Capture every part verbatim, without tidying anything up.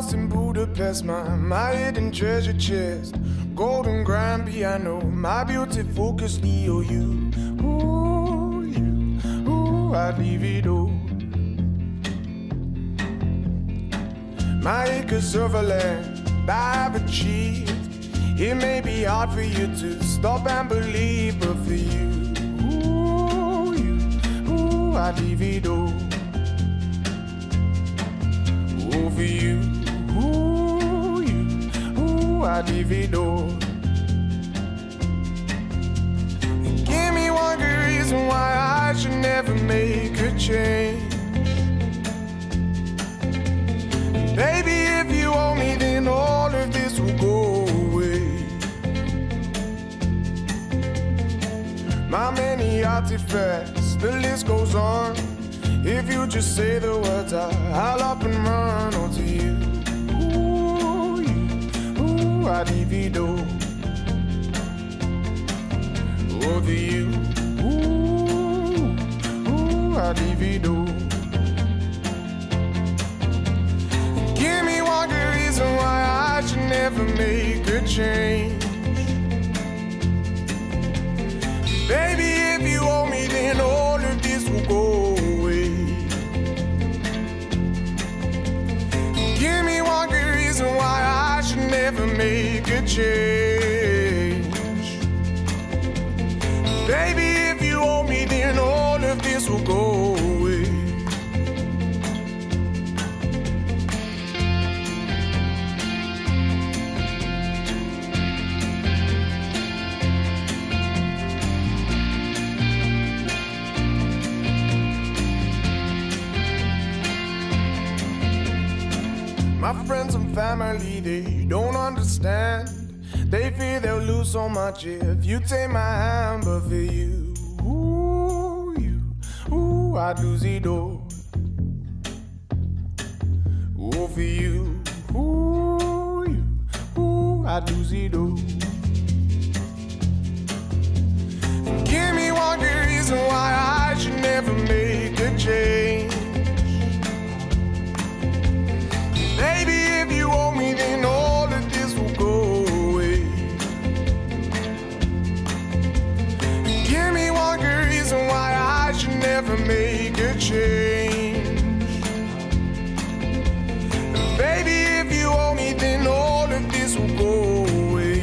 house in Budapest, my, my hidden treasure chest, golden grand piano, my beauty focus, Leo, you, ooh, you, ooh, I'd leave it all. My acres of land I've achieved. It may be hard for you to stop and believe, but for you, ooh, you, ooh, I'd leave it all. Ooh, for you, ooh, you, ooh, I'd leave it all. And give me one good reason why I should never make a change. And baby, if you owe me, then all of this will go. My many artifacts, the list goes on. If you just say the words, I, I'll up and run. Oh, to you, ooh, you, ooh, I'd leave it all. Oh, to you, ooh, ooh, I'd leave it all. Give me one good reason why I should never make a change. Baby, if you owe me, then all of this will go away. Give me one good reason why I should never make a change. Baby, if you owe me, then all of this will go away. My friends and family, they don't understand. They fear they'll lose so much if you take my hand. But for you, ooh, you, ooh, I'd lose it all. Ooh, for you, ooh, you, ooh, I'd lose it all. And give me one good reason why I should never make a change. Baby, if you owe me, then all of this will go away. Give me one good reason why I should never make a change. Baby, if you owe me, then all of this will go away.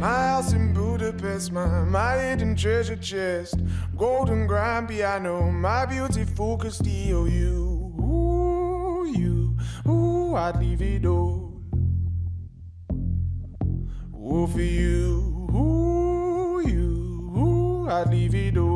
My house in Budapest, my, my hidden treasure chest, golden grand piano, my beautiful Castillo, you, ooh, you, ooh, I'd leave it all. Ooh, for you, ooh, you, ooh, I'd leave it all.